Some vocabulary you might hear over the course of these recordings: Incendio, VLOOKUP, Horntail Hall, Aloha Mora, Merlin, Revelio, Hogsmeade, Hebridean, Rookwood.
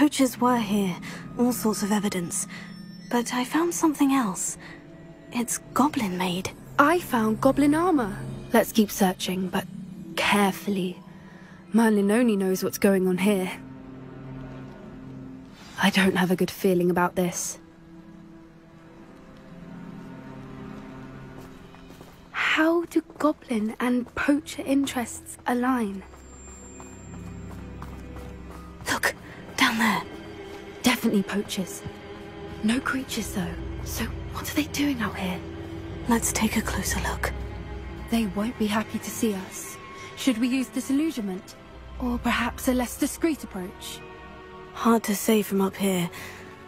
Poachers were here, all sorts of evidence. But I found something else. It's goblin-made. I found goblin armor. Let's keep searching, but carefully. Merlin only knows what's going on here. I don't have a good feeling about this. How do goblin and poacher interests align? Look, down there. Definitely poachers. No creatures though, so what are they doing out here? Let's take a closer look. They won't be happy to see us. Should we use disillusionment? Or perhaps a less discreet approach? Hard to say from up here.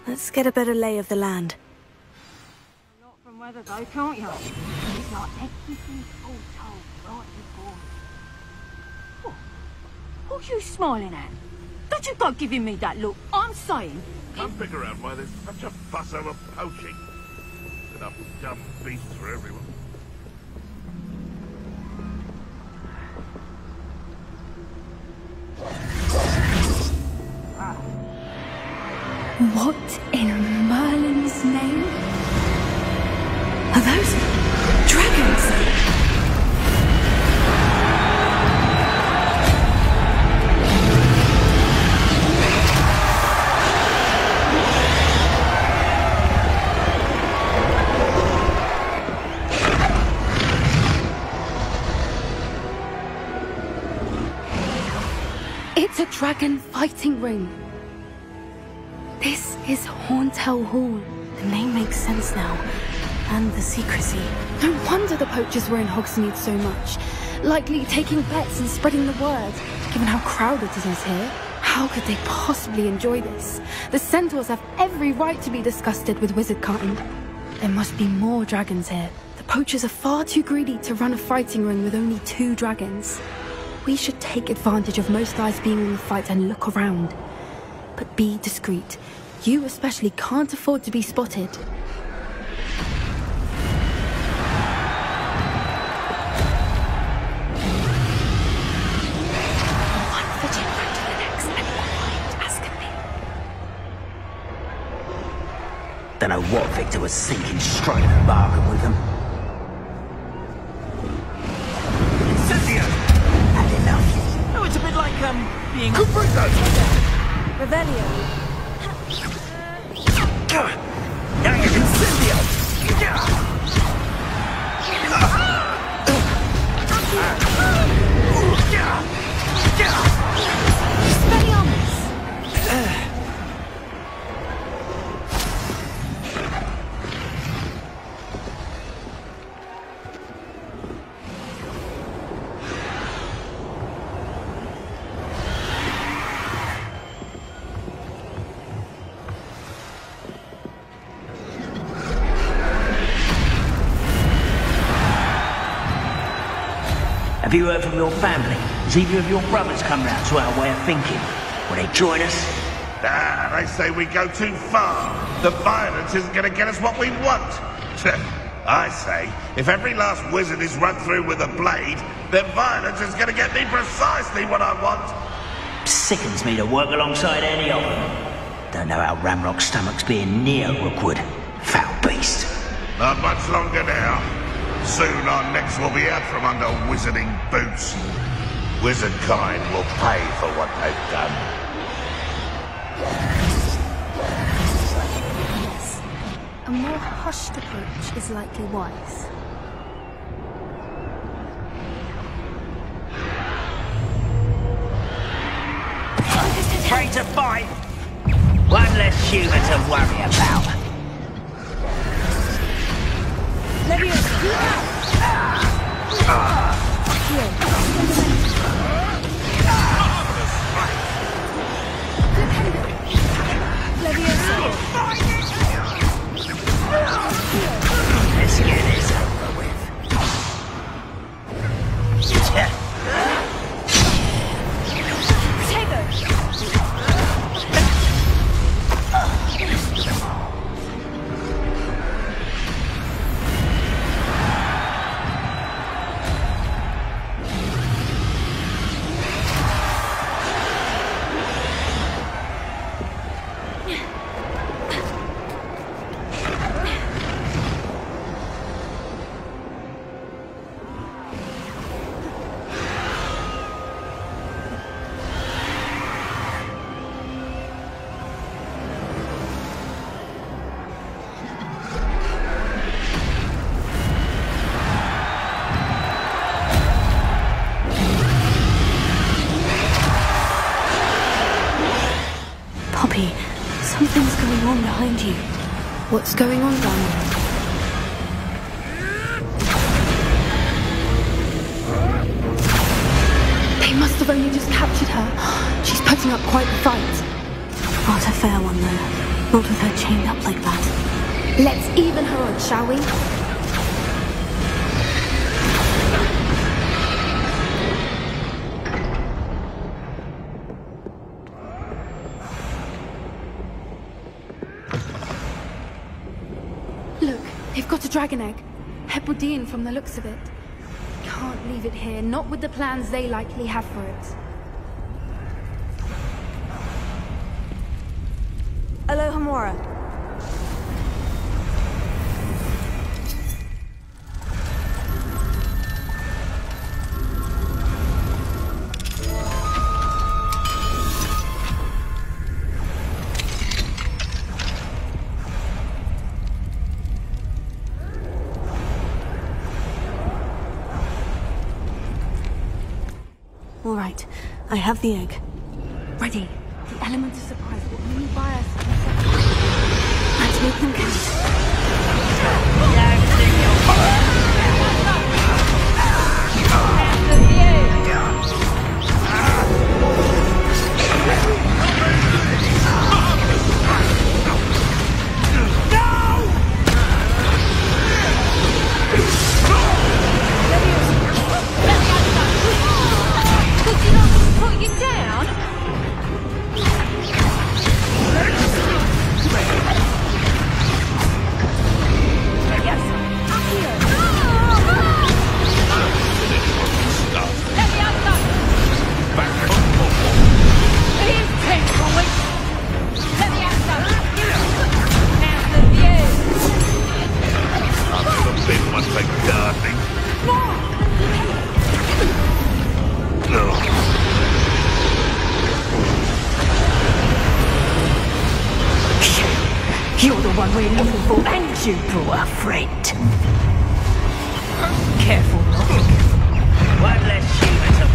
Let's get a better lay of the land. You're not from weather though, can't you? These are everything all told right before me. Oh, what are you smiling at? Don't you go giving me that look. I'm saying... Can't figure out why there's such a fuss over poaching. Enough dumb beasts for everyone. What in Merlin's name? Are those dragons? It's a dragon fighting ring. This is Horntail Hall. The name makes sense now, and the secrecy. No wonder the poachers were in Hogsmeade so much. Likely taking bets and spreading the word, given how crowded it is here. How could they possibly enjoy this? The centaurs have every right to be disgusted with wizard kind. There must be more dragons here. The poachers are far too greedy to run a fighting ring with only 2 dragons. We should take advantage of most eyes being in the fight and look around. But be discreet. You especially can't afford to be spotted. One foot in front of the next and one behind as can be. Don't know what Victor was thinking, striking a bargain with them. Incendio! Had enough. Oh, it's a bit like, being... Revelio. Now you're Incendio! Have you heard from your family? Has either of your brothers come round to our way of thinking? Will they join us? Ah, they say we go too far. The violence isn't going to get us what we want. I say, if every last wizard is run through with a blade, then violence is going to get me precisely what I want. Sickens me to work alongside any of them. Don't know how Ramrock's stomach's being near Rookwood. Foul beast. Not much longer now. Soon our necks will be out from under wizarding boots. Wizard kind will pay for what they've done. Yes. A more hushed approach is likely wise. Free to fight! One less human to worry about. Let's get this over with. Poppy, something's going on behind you. What's going on down there? I've only just captured her. She's putting up quite the fight. Not a fair one, though. Not with her chained up like that. Let's even her on, shall we? Look, they've got a dragon egg. Hebridean from the looks of it. Can't leave it here, not with the plans they likely have for it. Aloha Mora. Right, I have the egg. Ready. The element of surprise will only buy us. Let's make them count. You brought a friend. Careful, not careful. One less sheep to...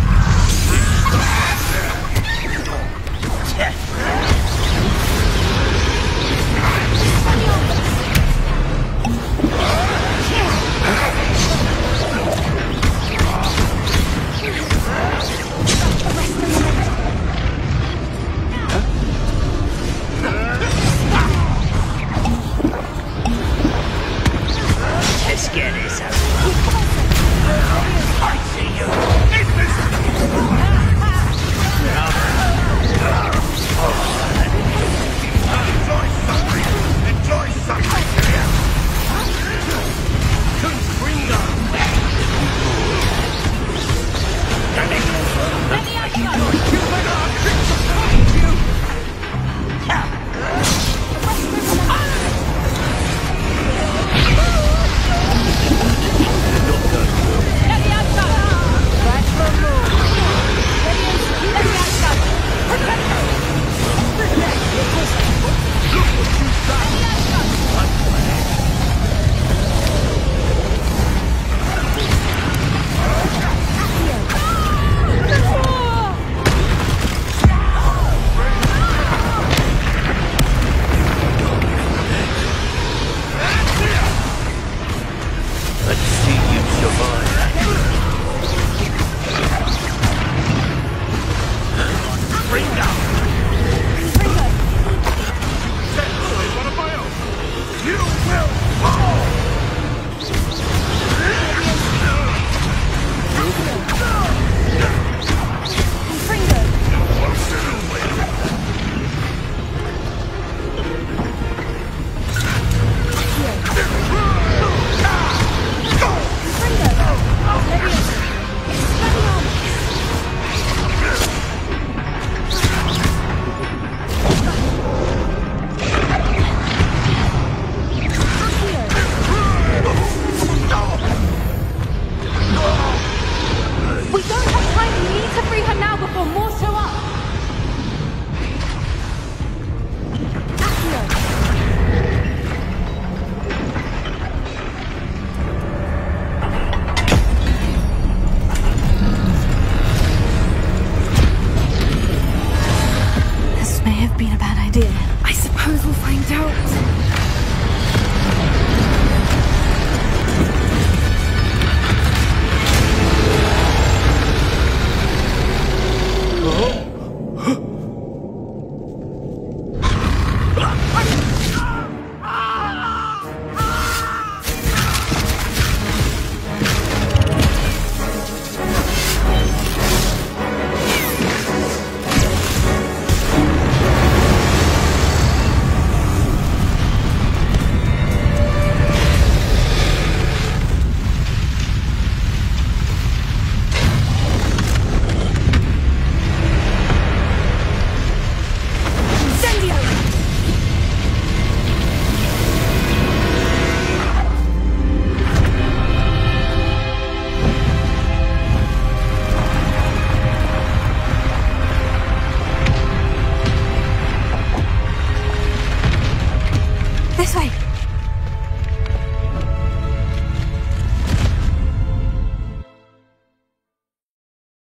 Oh, have been a bad idea. I suppose we'll find out. This way!